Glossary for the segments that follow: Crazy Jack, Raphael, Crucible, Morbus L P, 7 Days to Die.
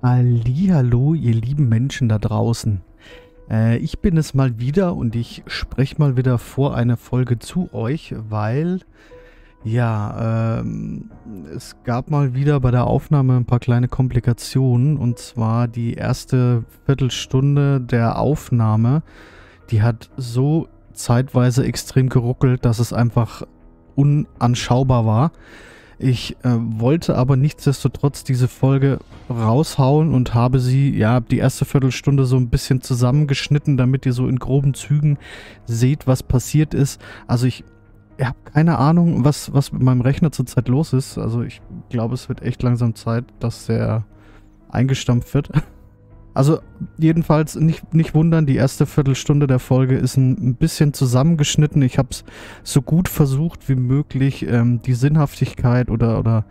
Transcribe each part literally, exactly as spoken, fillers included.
Hallihallo, ihr lieben Menschen da draußen. Äh, ich bin es mal wieder und ich spreche mal wieder vor einer Folge zu euch, weil, ja, ähm, es gab mal wieder bei der Aufnahme ein paar kleine Komplikationen. Und zwar die erste Viertelstunde der Aufnahme, die hat so zeitweise extrem geruckelt, dass es einfach unanschaubar war. Ich äh, wollte aber nichtsdestotrotz diese Folge raushauen und habe sie, ja, die erste Viertelstunde so ein bisschen zusammengeschnitten, damit ihr so in groben Zügen seht, was passiert ist. Also ich habe keine Ahnung, was, was mit meinem Rechner zurzeit los ist. Also ich glaube, es wird echt langsam Zeit, dass der eingestampft wird. Also jedenfalls nicht, nicht wundern, die erste Viertelstunde der Folge ist ein, ein bisschen zusammengeschnitten. Ich habe es so gut versucht wie möglich, ähm, die Sinnhaftigkeit oder, oder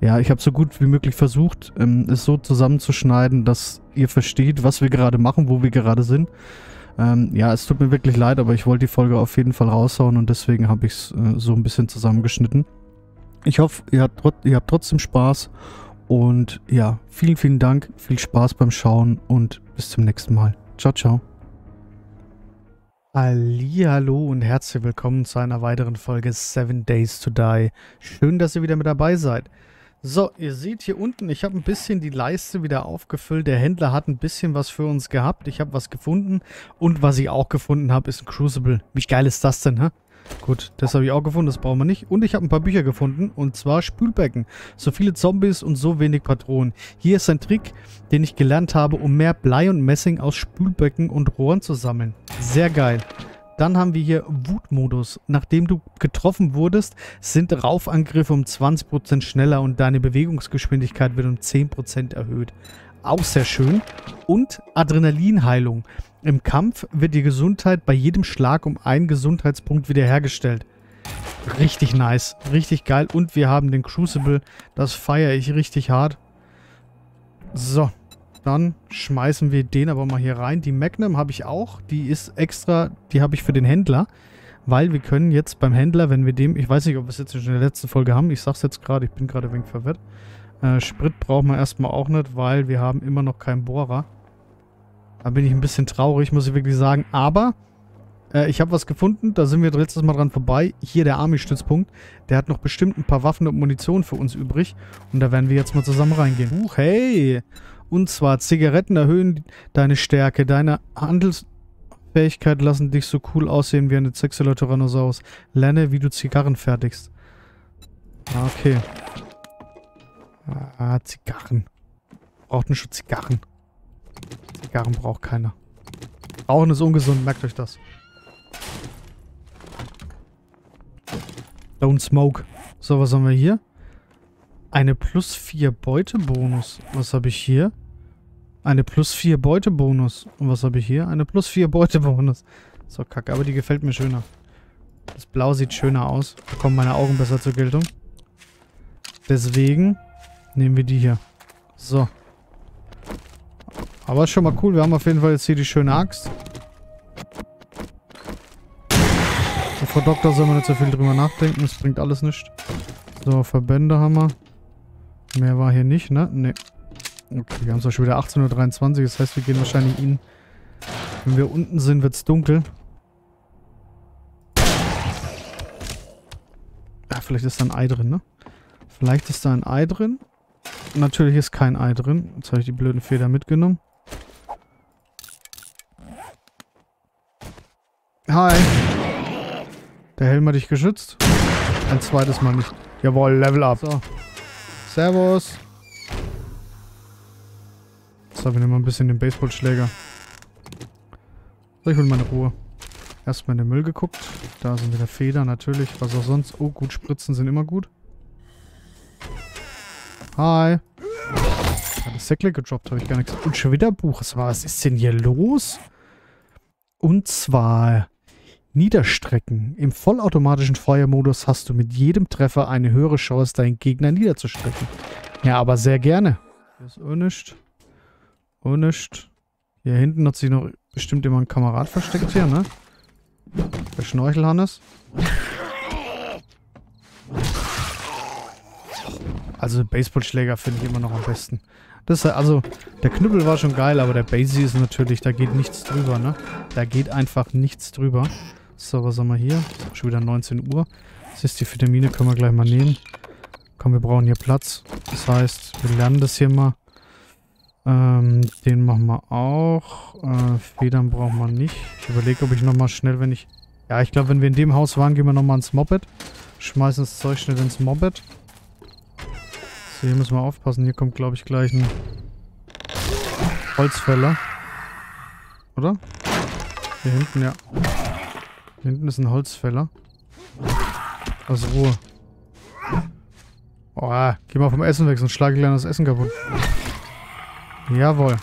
ja, ich habe so gut wie möglich versucht, ähm, es so zusammenzuschneiden, dass ihr versteht, was wir gerade machen, wo wir gerade sind. Ähm, ja, es tut mir wirklich leid, aber ich wollte die Folge auf jeden Fall raushauen und deswegen habe ich es äh, so ein bisschen zusammengeschnitten. Ich hoffe, ihr habt, ihr habt trotzdem Spaß. Und ja, vielen, vielen Dank, viel Spaß beim Schauen und bis zum nächsten Mal. Ciao, ciao. Hallihallo und herzlich willkommen zu einer weiteren Folge seven Days to Die. Schön, dass ihr wieder mit dabei seid. So, ihr seht hier unten, ich habe ein bisschen die Leiste wieder aufgefüllt. Der Händler hat ein bisschen was für uns gehabt. Ich habe was gefunden und was ich auch gefunden habe, ist ein Crucible. Wie geil ist das denn, hä? Gut, das habe ich auch gefunden, das brauchen wir nicht. Und ich habe ein paar Bücher gefunden, und zwar Spülbecken. So viele Zombies und so wenig Patronen. Hier ist ein Trick, den ich gelernt habe, um mehr Blei und Messing aus Spülbecken und Rohren zu sammeln. Sehr geil. Dann haben wir hier Wutmodus. Nachdem du getroffen wurdest, sind Raufangriffe um zwanzig Prozent schneller und deine Bewegungsgeschwindigkeit wird um zehn Prozent erhöht. Auch sehr schön. Und Adrenalinheilung. Im Kampf wird die Gesundheit bei jedem Schlag um einen Gesundheitspunkt wiederhergestellt. Richtig nice. Richtig geil. Und wir haben den Crucible. Das feiere ich richtig hart. So. Dann schmeißen wir den aber mal hier rein. Die Magnum habe ich auch. Die ist extra. Die habe ich für den Händler. Weil wir können jetzt beim Händler, wenn wir dem... Ich weiß nicht, ob wir es jetzt in der letzten Folge haben. Ich sage es jetzt gerade. Ich bin gerade ein wenig verwirrt. Äh, Sprit brauchen wir erstmal auch nicht, weil wir haben immer noch keinen Bohrer. Da bin ich ein bisschen traurig, muss ich wirklich sagen. Aber äh, ich habe was gefunden. Da sind wir letztes Mal dran vorbei. Hier der Army-Stützpunkt. Der hat noch bestimmt ein paar Waffen und Munition für uns übrig. Und da werden wir jetzt mal zusammen reingehen. Huch, hey! Und zwar Zigaretten erhöhen deine Stärke. Deine Handelsfähigkeit lassen dich so cool aussehen wie eine sexuelle Tyrannosaurus. Lerne, wie du Zigarren fertigst. Okay. Ah, Zigarren. Braucht nicht schon Zigarren. Zigarren braucht keiner. Rauchen ist ungesund, merkt euch das. Don't smoke. So, was haben wir hier? Eine plus vier Beutebonus. Was habe ich hier? Eine plus vier Beutebonus. Und was habe ich hier? Eine plus vier Beutebonus. So, kacke, aber die gefällt mir schöner. Das Blau sieht schöner aus. Da kommen meine Augen besser zur Geltung. Deswegen nehmen wir die hier. So. Aber ist schon mal cool. Wir haben auf jeden Fall jetzt hier die schöne Axt. So, Frau Doktor, soll man nicht so viel drüber nachdenken. Das bringt alles nichts. So, Verbände haben wir. Mehr war hier nicht, ne? Ne. Okay, wir haben es auch schon wieder achtzehn Uhr dreiundzwanzig. Das heißt, wir gehen wahrscheinlich in... Wenn wir unten sind, wird es dunkel. Ah, vielleicht ist da ein Ei drin, ne? Vielleicht ist da ein Ei drin. Natürlich ist kein Ei drin. Jetzt habe ich die blöden Federn mitgenommen. Hi. Der Helm hat dich geschützt. Ein zweites Mal nicht. Jawohl, Level up. So. Servus. So, wir nehmen mal ein bisschen den Baseballschläger. So, ich will meine Ruhe. Erstmal in den Müll geguckt. Da sind wieder Federn, natürlich. Was auch sonst. Oh, gut, Spritzen sind immer gut. Hi. Das Säckle gedroppt, habe ich gar nichts. Und schon wieder Buch. Was ist denn hier los? Und zwar Niederstrecken. Im vollautomatischen Feuermodus hast du mit jedem Treffer eine höhere Chance, deinen Gegner niederzustrecken. Ja, aber sehr gerne. Hier ist auch nichts. Auch nichts. Hier hinten hat sich noch bestimmt immer ein Kamerad versteckt hier, ne? Der Schnorchelhannes. Also Baseballschläger finde ich immer noch am besten. Das, also, der Knüppel war schon geil, aber der Basie ist natürlich, da geht nichts drüber, ne? Da geht einfach nichts drüber. So, was haben wir hier? Schon wieder neunzehn Uhr. Das ist die Vitamine, können wir gleich mal nehmen. Komm, wir brauchen hier Platz. Das heißt, wir lernen das hier mal. Ähm, den machen wir auch. Äh, Federn brauchen wir nicht. Ich überlege, ob ich nochmal schnell, wenn ich... Ja, ich glaube, wenn wir in dem Haus waren, gehen wir nochmal ins Moped. Schmeißen das Zeug schnell ins Moped. So, hier müssen wir aufpassen. Hier kommt, glaube ich, gleich ein Holzfäller. Oder? Hier hinten, ja. Hier hinten ist ein Holzfäller. Also Ruhe. Oh, geh mal vom Essen weg, sonst schlage ich gleich das Essen kaputt. Jawohl.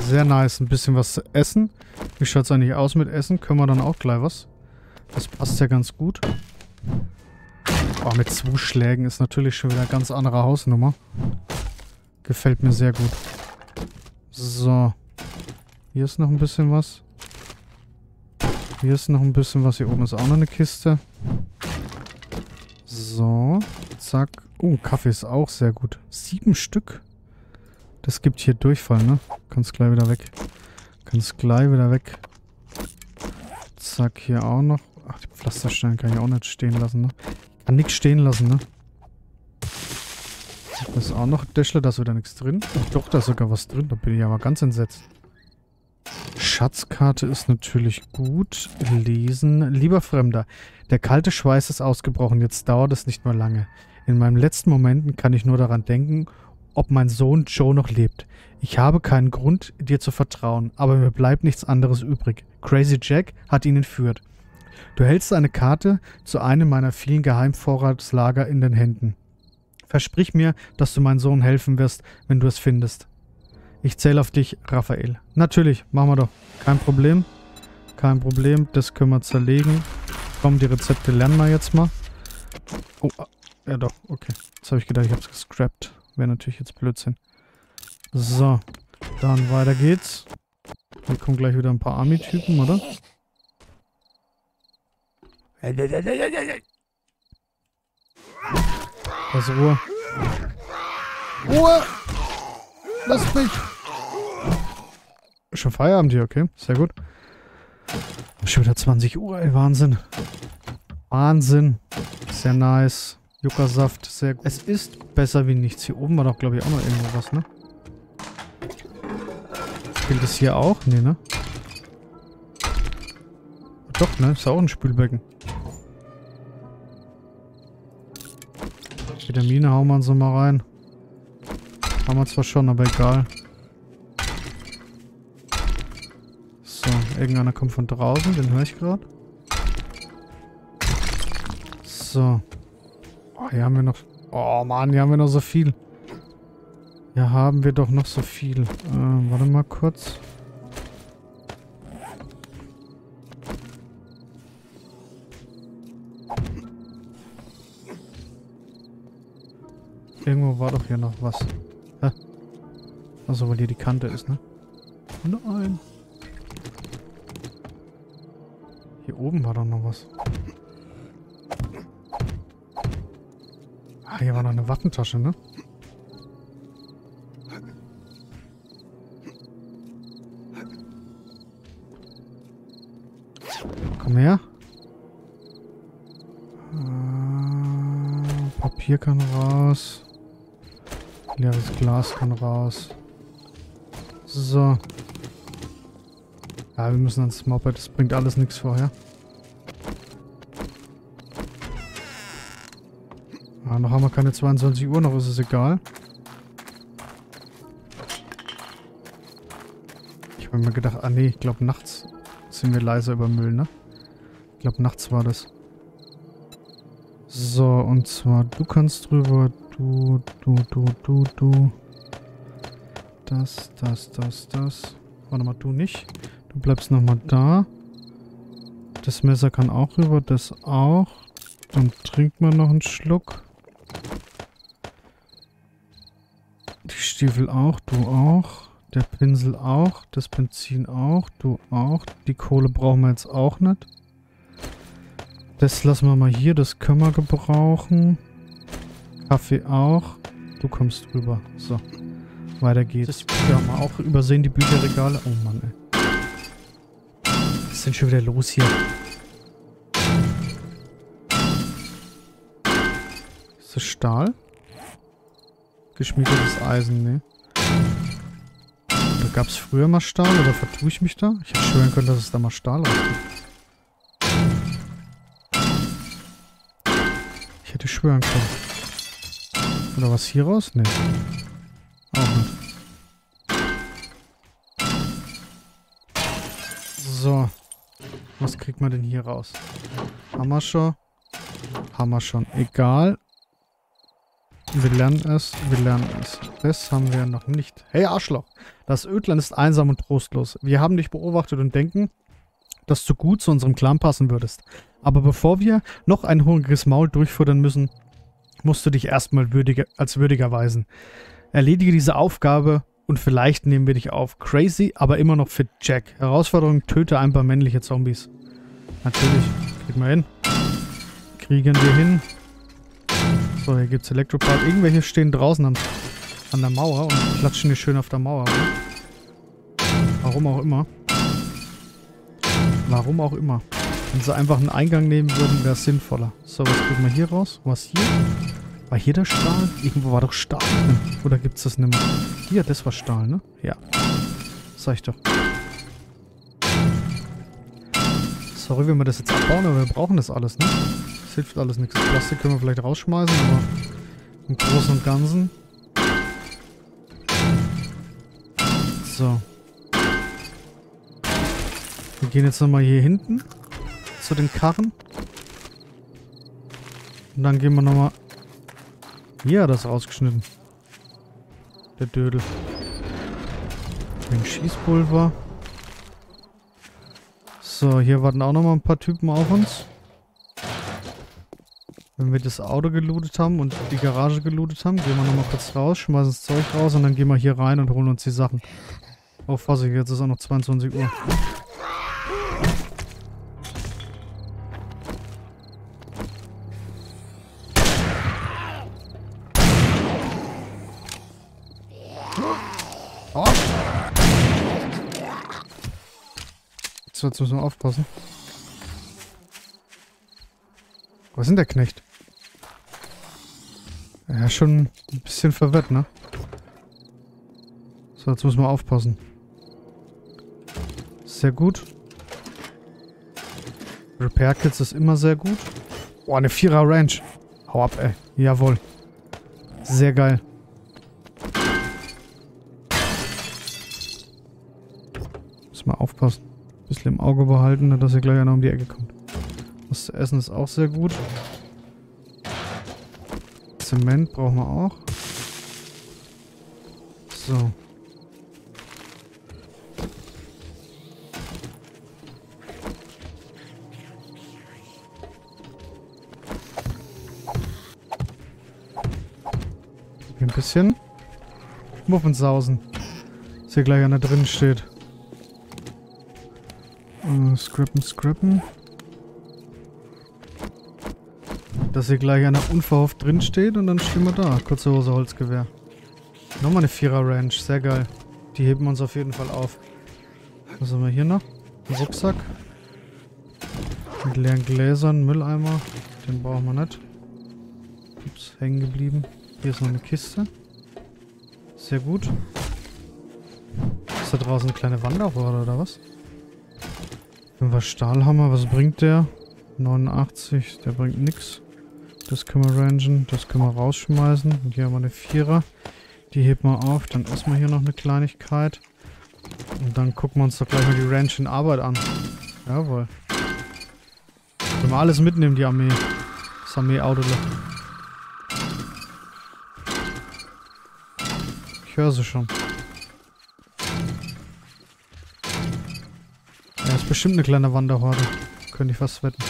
Sehr nice. Ein bisschen was zu essen. Wie schaut es eigentlich aus mit Essen? Können wir dann auch gleich was? Das passt ja ganz gut. Oh, mit zwei Schlägen ist natürlich schon wieder eine ganz andere Hausnummer. Gefällt mir sehr gut. So. Hier ist noch ein bisschen was. Hier ist noch ein bisschen was. Hier oben ist auch noch eine Kiste. So. Zack. Oh, Kaffee ist auch sehr gut. Sieben Stück. Das gibt hier Durchfall, ne? Kannst gleich wieder weg. Kannst gleich wieder weg. Zack, hier auch noch. Ach, die Pflastersteine kann ich auch nicht stehen lassen, ne? Kann nichts stehen lassen, ne? Das ist auch noch ein Däschler, da ist wieder nichts drin. Ach, doch, da ist sogar was drin. Da bin ich ja mal ganz entsetzt. Schatzkarte ist natürlich gut. Lesen. Lieber Fremder, der kalte Schweiß ist ausgebrochen. Jetzt dauert es nicht mehr lange. In meinen letzten Momenten kann ich nur daran denken, ob mein Sohn Joe noch lebt. Ich habe keinen Grund, dir zu vertrauen, aber mir bleibt nichts anderes übrig. Crazy Jack hat ihn entführt. Du hältst eine Karte zu einem meiner vielen Geheimvorratslager in den Händen. Versprich mir, dass du meinem Sohn helfen wirst, wenn du es findest. Ich zähle auf dich, Raphael. Natürlich, machen wir doch. Kein Problem. Kein Problem, das können wir zerlegen. Komm, die Rezepte lernen wir jetzt mal. Oh, ja doch, okay. Jetzt habe ich gedacht, ich habe es gescrapped. Wäre natürlich jetzt Blödsinn. So, dann weiter geht's. Hier kommen gleich wieder ein paar Army-Typen, oder? Also Ruhe. Ruhe! Lass mich! Schon Feierabend hier, okay. Sehr gut. Schon wieder zwanzig Uhr, ey, Wahnsinn. Wahnsinn. Sehr nice. Juckersaft, sehr gut. Es ist besser wie nichts. Hier oben war doch, glaube ich, auch noch irgendwo was, ne? Gilt es hier auch? Ne, ne? Doch, ne? Ist ja auch ein Spülbecken. Vitamine hauen wir uns nochmal rein. Haben wir zwar schon, aber egal. So, irgendeiner kommt von draußen, den höre ich gerade. So. Hier haben wir noch... Oh Mann, hier haben wir noch so viel. Hier haben wir doch noch so viel. Äh, warte mal kurz. Irgendwo war doch hier noch was. Hä? Also, weil hier die Kante ist, ne? Nein. Hier oben war doch noch was. Ah, hier war noch eine Waffentasche, ne? Komm her. Äh, Papier kann raus. Leeres Glas kann raus. So. Ja, wir müssen ans Moped. Das bringt alles nichts vorher. Ah, noch haben wir keine zweiundzwanzig Uhr, noch ist es egal. Ich habe mir gedacht, ah nee, ich glaube nachts sind wir leiser über Müll, ne? Ich glaube nachts war das. So, und zwar du kannst drüber, du, du, du, du, du. Das, das, das, das. Warte mal, du nicht. Du bleibst nochmal da. Das Messer kann auch rüber, das auch. Dann trinkt man noch einen Schluck. Die Stiefel auch, du auch. Der Pinsel auch. Das Benzin auch, du auch. Die Kohle brauchen wir jetzt auch nicht. Das lassen wir mal hier. Das können wir gebrauchen. Kaffee auch. Du kommst rüber. So. Weiter geht's. Wir haben auch übersehen die Bücherregale. Oh Mann, ey. Was ist denn schon wieder los hier? Ist das Stahl? Geschmiedetes Eisen, ne? Da gab's früher mal Stahl, oder vertue ich mich da? Ich hätte schwören können, dass es da mal Stahl rauskommt. Ich hätte schwören können. Oder was hier raus? Ne. So. Was kriegt man denn hier raus? Hammer schon. Hammer schon. Egal. Wir lernen es. Wir lernen es. Das haben wir noch nicht. Hey, Arschloch. Das Ödland ist einsam und trostlos. Wir haben dich beobachtet und denken, dass du gut zu unserem Clan passen würdest. Aber bevor wir noch ein hungriges Maul durchfüttern müssen, musst du dich erstmal würdiger, als würdiger weisen. Erledige diese Aufgabe und vielleicht nehmen wir dich auf. Crazy, aber immer noch fit Jack. Herausforderung, töte ein paar männliche Zombies. Natürlich. Kriegen wir hin. Kriegen wir hin. So, hier gibt es Elektropart. Irgendwelche stehen draußen am, an der Mauer und klatschen hier schön auf der Mauer. Warum auch immer. Warum auch immer. Wenn sie einfach einen Eingang nehmen würden, wäre es sinnvoller. So, was kriegen wir hier raus? Was hier? War hier der Stahl? Irgendwo war doch Stahl drin. Oder gibt's das nicht mehr? Hier, das war Stahl, ne? Ja. Sag ich doch. Sorry, wenn wir das jetzt abbauen, aber wir brauchen das alles, ne? Das hilft alles nichts. Das Plastik können wir vielleicht rausschmeißen, aber im Großen und Ganzen. So. Wir gehen jetzt nochmal hier hinten zu den Karren. Und dann gehen wir nochmal... Hier hat er es rausgeschnitten. Der Dödel. Wegen Schießpulver. So, hier warten auch nochmal ein paar Typen auf uns. Wenn wir das Auto gelootet haben und die Garage gelootet haben, gehen wir nochmal kurz raus, schmeißen das Zeug raus und dann gehen wir hier rein und holen uns die Sachen. Oh, fass ich, jetzt ist auch noch zweiundzwanzig Uhr. Jetzt müssen wir aufpassen. Was ist denn der Knecht? Ja, schon ein bisschen verwirrt, ne? So, jetzt müssen wir aufpassen. Sehr gut. Repair Kits ist immer sehr gut. Oh, eine Vierer-Range. Hau ab, ey. Jawohl. Sehr geil. Müssen wir aufpassen. Bisschen im Auge behalten, dass er gleich einer um die Ecke kommt. Was zu essen ist auch sehr gut. Zement brauchen wir auch. So. Ein bisschen Muffensausen. Dass hier gleich einer drin steht. Uh, scrappen, scrappen. Dass hier gleich einer unverhofft drin steht und dann stehen wir da. Kurze Hose, Holzgewehr. Nochmal eine Vierer-Range, sehr geil. Die heben uns auf jeden Fall auf. Was haben wir hier noch? Ein Rucksack. Mit leeren Gläsern, Mülleimer. Den brauchen wir nicht. Ups, hängen geblieben. Hier ist noch eine Kiste. Sehr gut. Ist da draußen eine kleine Wanderrohre oder was? Wenn wir Stahlhammer, was bringt der? neunundachtzig, der bringt nix. Das können wir rangen, das können wir rausschmeißen. Und hier haben wir eine Vierer. Die heben wir auf, dann essen wir hier noch eine Kleinigkeit. Und dann gucken wir uns doch gleich mal die Range in Arbeit an. Jawohl. Können wir alles mitnehmen, die Armee. Das Armee-Auto. Ich höre sie schon. Bestimmt eine kleine Wanderhorde. Könnte ich fast wetten.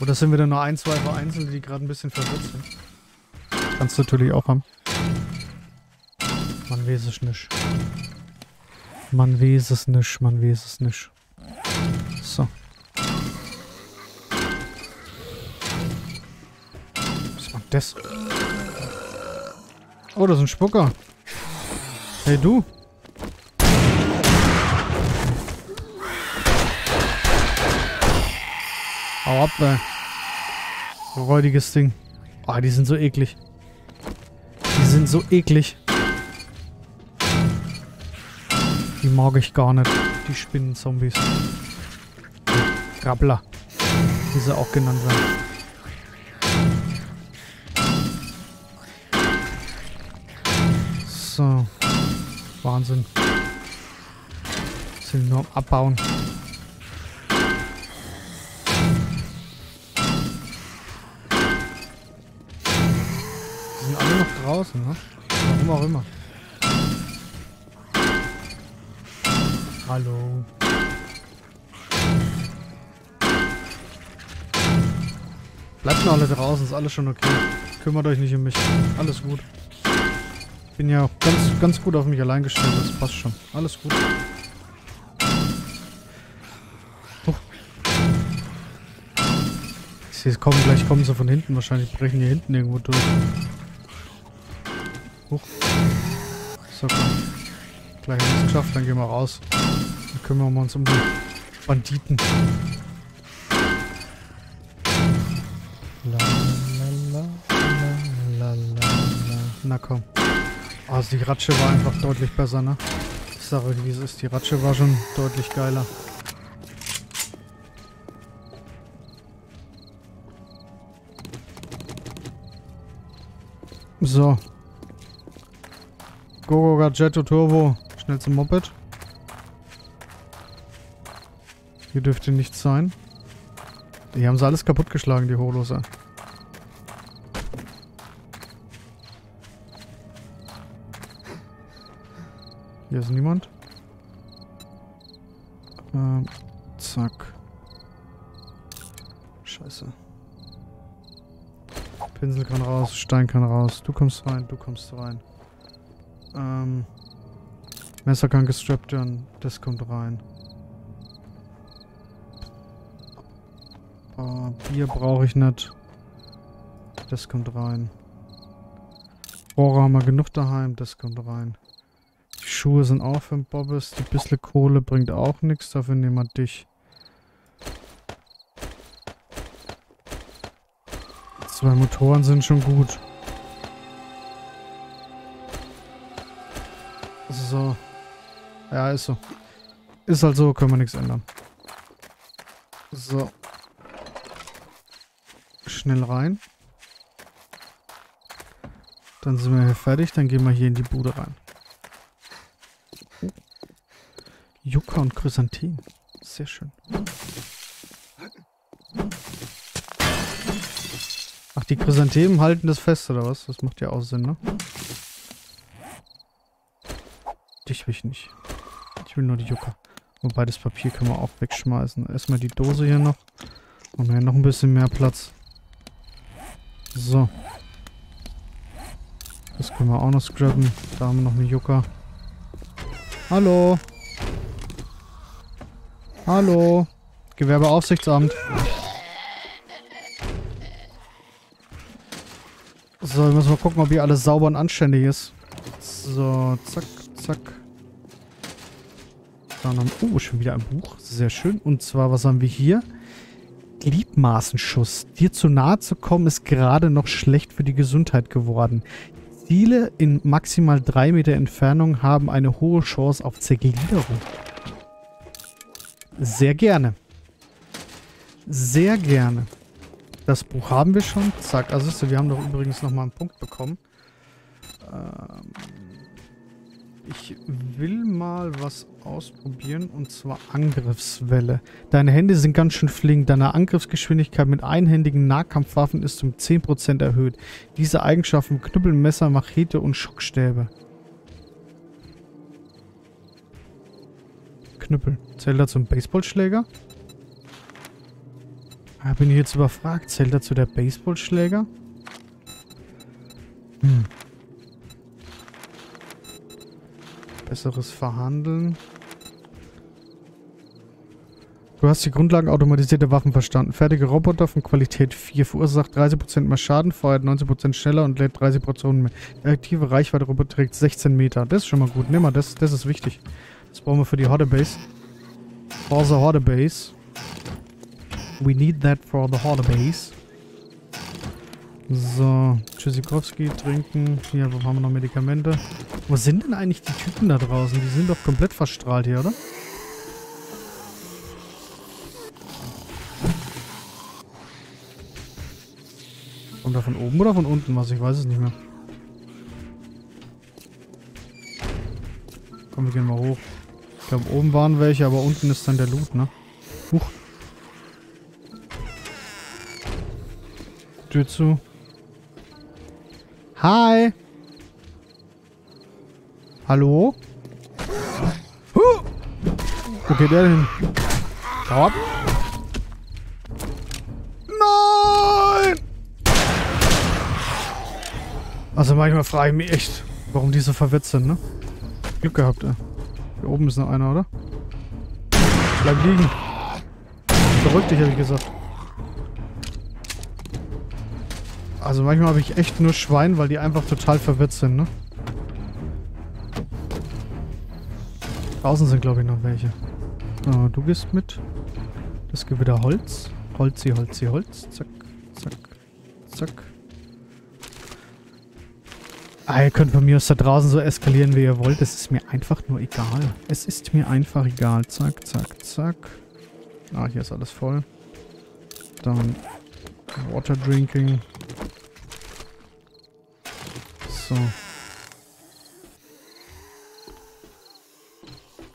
Oder sind wir denn nur ein, zwei Einzelne, die gerade ein bisschen verwirrt sind? Kannst du natürlich auch haben. Man weiß es nicht. Man weiß es nicht, man weiß es nicht. So. Was war das? Oh, das ist ein Spucker. Hey, du. Hau ab, ey. Räudiges Ding. Ah, oh, die sind so eklig. Die sind so eklig. Die mag ich gar nicht. Die Spinnenzombies. Krabbler. Wie sie auch genannt werden. So. Wahnsinn. Sind nur am Abbauen. Die sind alle noch draußen, ne? Warum auch immer. Hallo. Bleibt nur alle draußen, ist alles schon okay. Kümmert euch nicht um mich. Alles gut. Ich bin ja auch ganz, ganz gut auf mich allein gestellt, das passt schon. Alles gut. Oh. Ich sehe es kommen, gleich kommen sie von hinten. Wahrscheinlich brechen die hinten irgendwo durch. Hoch. So, komm. Gleich haben wir es geschafft, dann gehen wir raus. Dann kümmern wir uns um die Banditen. La, la, la, la, la, la. Na komm. Also die Ratsche war einfach deutlich besser, ne? Ich sage euch, wie es ist. Die Ratsche war schon deutlich geiler. So. Gogo Gadgetto Turbo. Schnell zum Moped. Hier dürfte nichts sein. Die haben sie alles kaputtgeschlagen, die Holos. Hier ist niemand. Ähm, zack. Scheiße. Pinsel kann raus, Stein kann raus. Du kommst rein, du kommst rein. Ähm, Messer kann gestrappt werden. Das kommt rein. Oh, Bier brauche ich nicht. Das kommt rein. Rohre haben wir genug daheim. Das kommt rein. Die Schuhe sind auch für den Bobbes. Die bisschen Kohle bringt auch nichts. Dafür nehmen wir dich. Zwei Motoren sind schon gut. So. Ja, ist so. Ist halt so. Können wir nichts ändern. So. Schnell rein. Dann sind wir hier fertig. Dann gehen wir hier in die Bude rein. Yucca und Chrysanthemum. Sehr schön. Ach, die Chrysanthemen halten das fest, oder was? Das macht ja auch Sinn, ne? Dich will ich nicht. Ich will nur die Yucca. Wobei, das Papier können wir auch wegschmeißen. Erstmal die Dose hier noch. Und wir haben noch ein bisschen mehr Platz. So. Das können wir auch noch scrappen. Da haben wir noch eine Yucca. Hallo. Hallo. Gewerbeaufsichtsamt. So, wir müssen mal gucken, ob hier alles sauber und anständig ist. So, zack, zack. Dann haben wir... Oh, schon wieder ein Buch. Sehr schön. Und zwar, was haben wir hier? Gliedmaßenschuss. Dir zu nahe zu kommen, ist gerade noch schlecht für die Gesundheit geworden. Ziele in maximal drei Meter Entfernung haben eine hohe Chance auf Zergliederung. Sehr gerne. Sehr gerne. Das Buch haben wir schon. Zack, also wir haben doch übrigens nochmal einen Punkt bekommen. Ähm, ich will mal was ausprobieren und zwar Angriffswelle. Deine Hände sind ganz schön flink. Deine Angriffsgeschwindigkeit mit einhändigen Nahkampfwaffen ist um zehn Prozent erhöht. Diese Eigenschaften Knüppel, Messer, Machete und Schockstäbe. Knüppel. Zählt er zum Baseballschläger? Ah, bin ich jetzt überfragt. Zählt er zu der Baseballschläger? Hm. Besseres Verhandeln. Du hast die Grundlagen automatisierter Waffen verstanden. Fertige Roboter von Qualität vier. Verursacht dreißig Prozent mehr Schaden, feuert neunzig Prozent schneller und lädt dreißig Prozent mehr. Die aktive Reichweite Roboter trägt sechzehn Meter. Das ist schon mal gut. Nimm mal das. Das ist wichtig. Das brauchen wir für die Horde Base. For the Horde Base. We need that for the Horde Base. So, Tschüssikowski trinken. Hier, wo haben wir noch Medikamente? Wo sind denn eigentlich die Typen da draußen? Die sind doch komplett verstrahlt hier, oder? Kommt da von oben oder von unten was? Ich weiß es nicht mehr. Komm, wir gehen mal hoch. Ich glaube, oben waren welche, aber unten ist dann der Loot, ne? Huch. Tür zu. Hi! Hallo? Huh! Wo geht der denn? Hau ab! Nein! Also manchmal frage ich mich echt, warum die so verwirrt sind, ne? Glück gehabt, ey. Hier oben ist noch einer, oder? Bleib liegen! Verrück dich, hätte ich gesagt. Also manchmal habe ich echt nur Schwein, weil die einfach total verwirrt sind, ne? Draußen sind, glaube ich, noch welche. Oh, du gehst mit. Das gibt wieder Holz. Holzi, Holzi, Holz. Zack, zack, zack. Ah, ihr könnt von mir aus da draußen so eskalieren, wie ihr wollt. Es ist mir einfach nur egal. Es ist mir einfach egal. Zack, zack, zack. Ah, hier ist alles voll. Dann Water Drinking. So.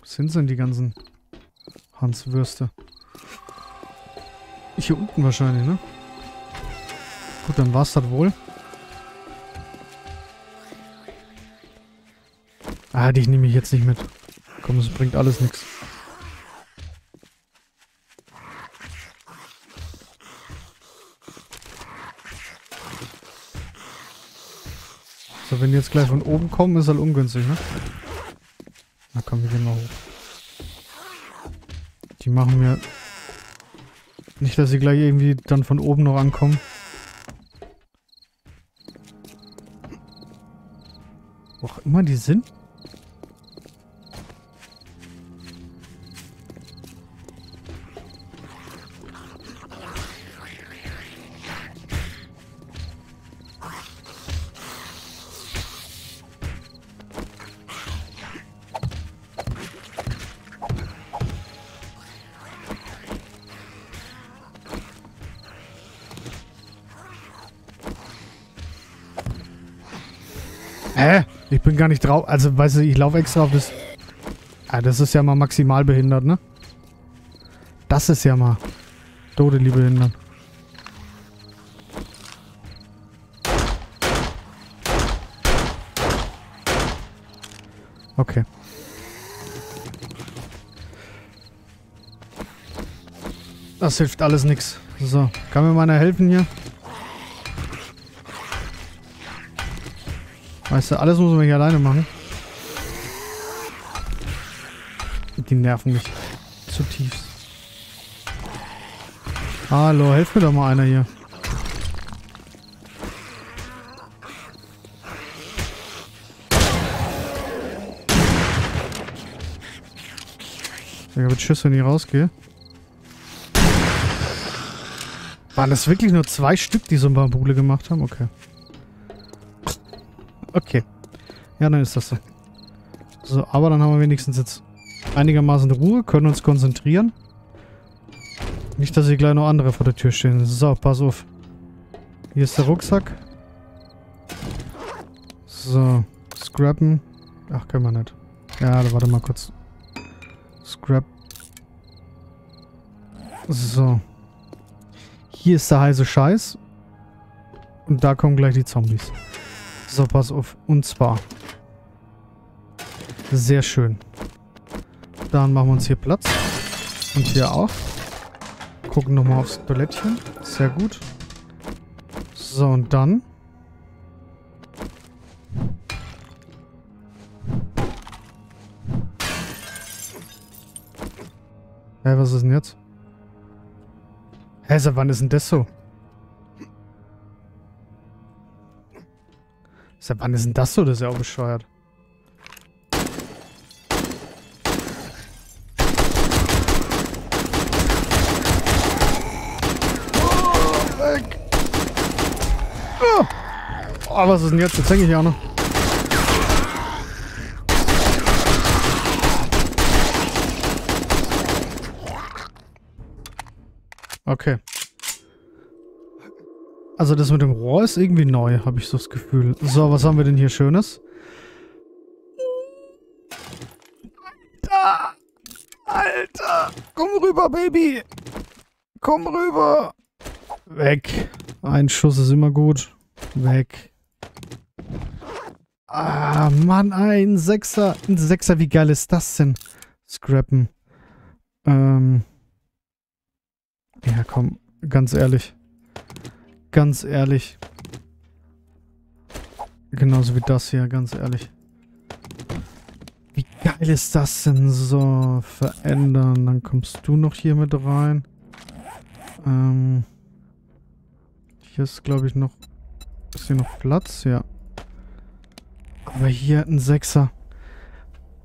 Was sind denn die ganzen Hanswürste? Hier unten wahrscheinlich, ne? Gut, dann war's das wohl. Ah, die nehme ich jetzt nicht mit. Komm, es bringt alles nichts. Wenn die jetzt gleich von oben kommen, ist halt ungünstig, ne? Na komm, wir gehen mal hoch. Die machen mir... Nicht, dass sie gleich irgendwie dann von oben noch ankommen. Wo auch immer die sind. Hä? Ich bin gar nicht drauf. Also, weißt du, ich laufe extra auf das... Ah, das ist ja mal maximal behindert, ne? Das ist ja mal... Todeslieb behindert. Okay. Das hilft alles nichts. So, kann mir meiner helfen hier? Weißt du, alles muss man hier alleine machen. Die nerven mich zutiefst. Hallo, helft mir doch mal einer hier. Ich habe Schiss, wenn ich rausgehe. Waren das wirklich nur zwei Stück, die so ein Bambule gemacht haben? Okay. Okay. Ja, dann ist das so. So, aber dann haben wir wenigstens jetzt einigermaßen Ruhe, können uns konzentrieren. Nicht, dass hier gleich noch andere vor der Tür stehen. So, pass auf. Hier ist der Rucksack. So, scrappen. Ach, können wir nicht. Ja, warte mal kurz. Scrap. So. Hier ist der heiße Scheiß. Und da kommen gleich die Zombies. So, pass auf. Und zwar. Sehr schön. Dann machen wir uns hier Platz. Und hier auch. Gucken nochmal aufs Toilettchen. Sehr gut. So, und dann. Hä, hey, was ist denn jetzt? Hä, seit wann ist denn das so? Seit wann ist denn das so? Das ist ja auch bescheuert. Oh, was ist denn jetzt? Jetzt hänge ich ja auch noch. Okay. Also das mit dem Rohr ist irgendwie neu, habe ich so das Gefühl. So, was haben wir denn hier Schönes? Da! Alter! Komm rüber, Baby! Komm rüber! Weg! Ein Schuss ist immer gut. Weg. Ah, Mann, ein Sechser. Ein Sechser, wie geil ist das denn? Scrappen. Ähm. Ja, komm, ganz ehrlich. Ganz ehrlich. Genauso wie das hier, ganz ehrlich. Wie geil ist das denn? So, verändern. Dann kommst du noch hier mit rein. Ähm. Hier ist, glaube ich, noch... Ist hier noch Platz? Ja. Aber hier ein Sechser.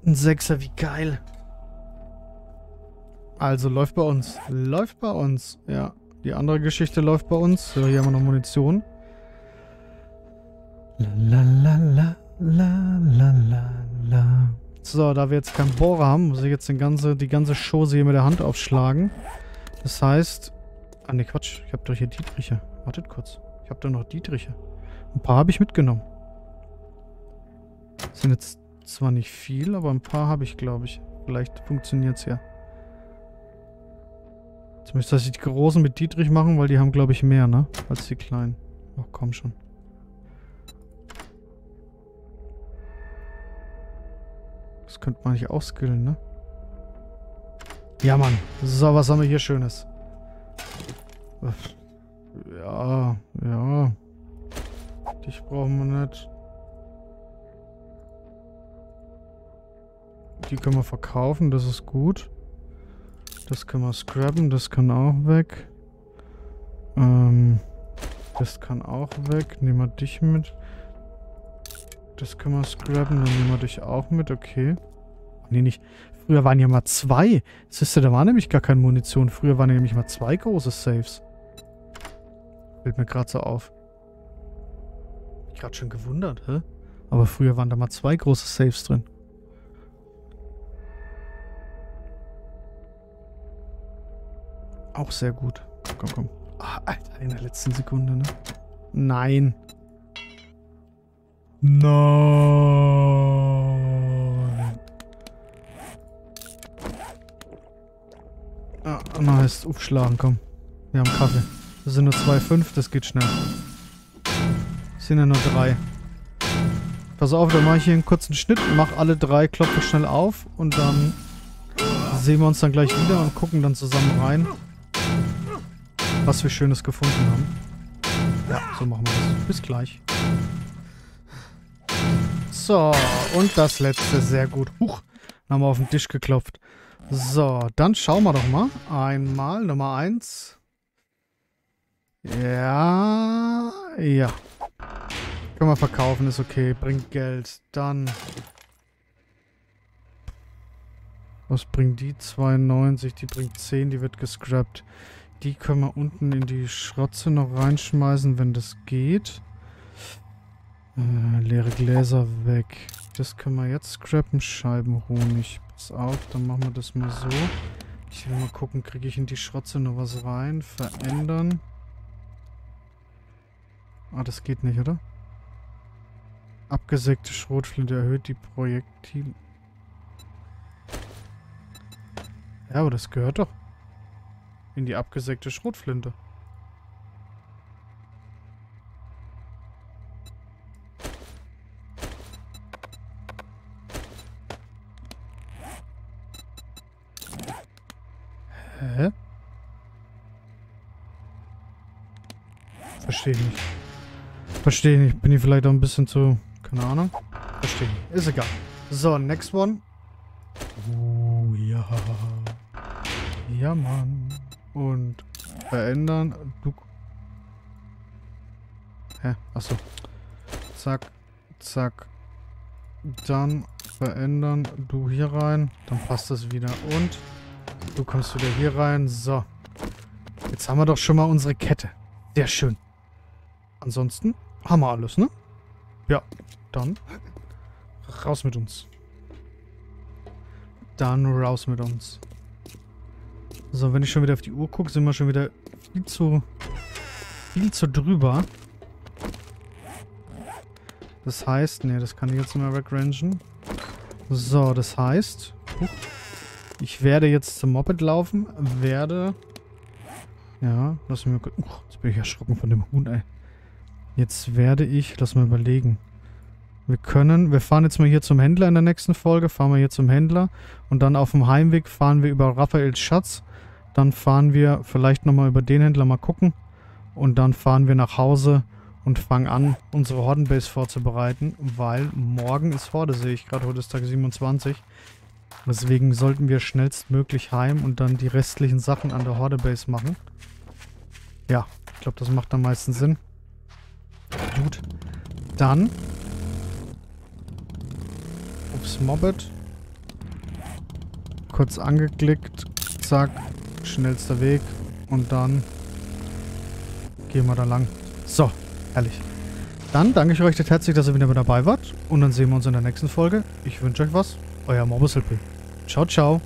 Ein Sechser, wie geil. Also läuft bei uns. Läuft bei uns. Ja. Die andere Geschichte läuft bei uns. So, hier haben wir noch Munition. La, la, la, la, la, la, la. So, da wir jetzt keinen Bohrer haben, muss ich jetzt den ganze, die ganze Chose hier mit der Hand aufschlagen. Das heißt... Ah, ne, Quatsch. Ich habe doch hier Dietriche. Wartet kurz. Ich habe da noch Dietriche. Ein paar habe ich mitgenommen. Das sind jetzt zwar nicht viel, aber ein paar habe ich, glaube ich. Vielleicht funktioniert es ja. Jetzt müsste ich die Großen mit Dietrich machen, weil die haben, glaube ich, mehr, ne? Als die Kleinen. Ach, komm schon. Das könnte man nicht auskillen, ne? Ja, Mann. So, was haben wir hier Schönes? Ja, ja. Dich brauchen wir nicht. Die können wir verkaufen, das ist gut. Das können wir scrabben, das kann auch weg. Ähm, das kann auch weg. Nehmen wir dich mit. Das können wir scrabben, dann nehmen wir dich auch mit, okay. Nee, nicht. Früher waren ja mal zwei. Siehst du, da war nämlich gar keine Munition. Früher waren ja nämlich mal zwei große Saves. Fällt mir gerade so auf. Ich gerade schon gewundert, hä? Aber früher waren da mal zwei große Saves drin. Auch sehr gut. Komm, komm, komm. Ah, Alter, in der letzten Sekunde, ne? Nein. Nein. Ah, na, heißt aufschlagen, komm. Wir haben Kaffee. Das sind nur zwei Komma fünf, das geht schnell. Das sind ja nur drei. Pass auf, dann mache ich hier einen kurzen Schnitt, mache alle drei, klopfe schnell auf und dann sehen wir uns dann gleich wieder und gucken dann zusammen rein, was wir Schönes gefunden haben. Ja, so machen wir das. Bis gleich. So, und das letzte. Sehr gut. Huch, dann haben wir auf den Tisch geklopft. So, dann schauen wir doch mal. Einmal, Nummer eins. Ja, ja. Können wir verkaufen, ist okay. Bringt Geld. Dann... Was bringt die? zweiundneunzig, die bringt zehn, die wird gescrapped. Die können wir unten in die Schrotze noch reinschmeißen, wenn das geht. Äh, leere Gläser weg. Das können wir jetzt scrappen. Scheibenhonig. Pass auf, dann machen wir das mal so. Ich will mal gucken, kriege ich in die Schrotze noch was rein? Verändern. Ah, das geht nicht, oder? Abgesägte Schrotflinte erhöht die Projektil... Ja, aber das gehört doch in die abgesägte Schrotflinte. Hä? Verstehe ich nicht. Verstehe ich nicht. Bin ich vielleicht auch ein bisschen zu... Keine Ahnung. Verstehe ich nicht. Ist egal. So, next one. Oh, ja... Ja, Mann. Und verändern. Du. Hä? Achso. Zack. Zack. Dann verändern. Du hier rein. Dann passt das wieder. Und du kommst wieder hier rein. So. Jetzt haben wir doch schon mal unsere Kette. Sehr schön. Ansonsten haben wir alles, ne? Ja. Dann raus mit uns. Dann raus mit uns. So, wenn ich schon wieder auf die Uhr gucke, sind wir schon wieder viel zu, viel zu drüber. Das heißt, ne, das kann ich jetzt nicht mehr wegrangen. So, das heißt, ich werde jetzt zum Moped laufen, werde... Ja, lass mich mal... Uh, jetzt bin ich erschrocken von dem Huhn, ey. Jetzt werde ich... Lass mal überlegen. Wir können... Wir fahren jetzt mal hier zum Händler in der nächsten Folge. Fahren wir hier zum Händler. Und dann auf dem Heimweg fahren wir über Raphaels Schatz. Dann fahren wir vielleicht nochmal über den Händler mal gucken. Und dann fahren wir nach Hause und fangen an, unsere Hordenbase vorzubereiten. Weil morgen ist Horde, sehe ich gerade. Heute ist Tag siebenundzwanzig. Deswegen sollten wir schnellstmöglich heim und dann die restlichen Sachen an der Hordebase machen. Ja, ich glaube, das macht am meisten Sinn. Gut. Dann... aufs Moped. Kurz angeklickt. Zack. Schnellster Weg. Und dann gehen wir da lang. So, herrlich. Dann danke ich euch recht herzlich, dass ihr wieder mit dabei wart. Und dann sehen wir uns in der nächsten Folge. Ich wünsche euch was. Euer Morbus L P. Ciao, ciao.